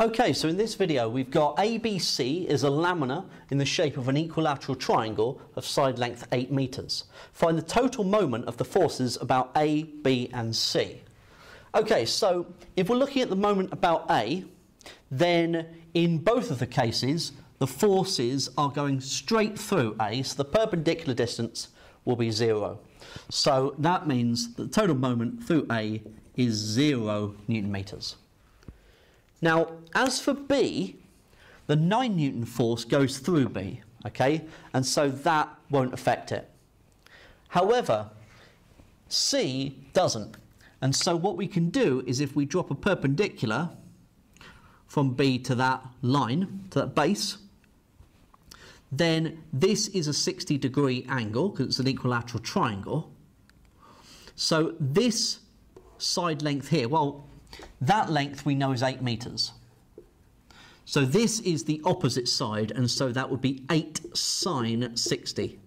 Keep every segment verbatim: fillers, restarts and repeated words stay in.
Okay, so in this video we've got A B C is a lamina in the shape of an equilateral triangle of side length eight metres. Find the total moment of the forces about A, B and C. Okay, so if we're looking at the moment about A, then in both of the cases the forces are going straight through A, so the perpendicular distance will be zero. So that means that the total moment through A is zero newton metres. Now, as for B, the nine newton force goes through B, okay, and so that won't affect it. However, C doesn't, and so what we can do is if we drop a perpendicular from B to that line, to that base, then this is a sixty degree angle, because it's an equilateral triangle. So this side length here, well, that length we know is eight metres. So this is the opposite side, and so that would be eight sine sixty.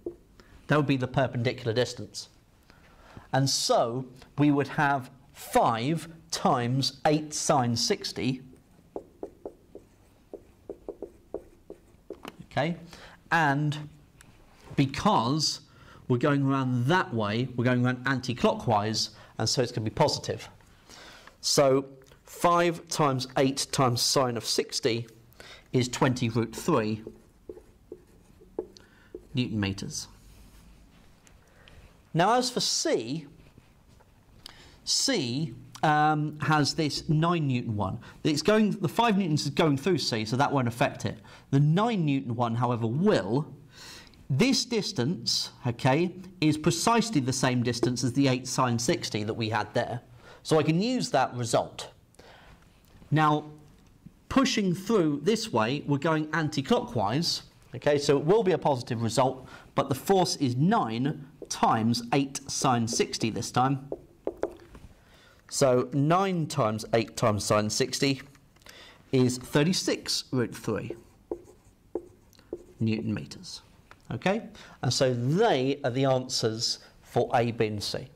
That would be the perpendicular distance. And so we would have five times eight sine sixty, okay? And because we're going around that way, we're going around anti-clockwise, and so it's going to be positive. So five times eight times sine of sixty is twenty root three newton metres. Now as for C, C um, has this nine newton one. It's going, the five newtons is going through C, so that won't affect it. The nine newton one, however, will. This distance, okay, is precisely the same distance as the eight sine sixty that we had there. So I can use that result. Now, pushing through this way, we're going anti-clockwise, okay, so it will be a positive result, but the force is nine times eight sine sixty this time. So nine times eight times sine sixty is thirty-six root three newton metres, okay? And so they are the answers for A, B and C.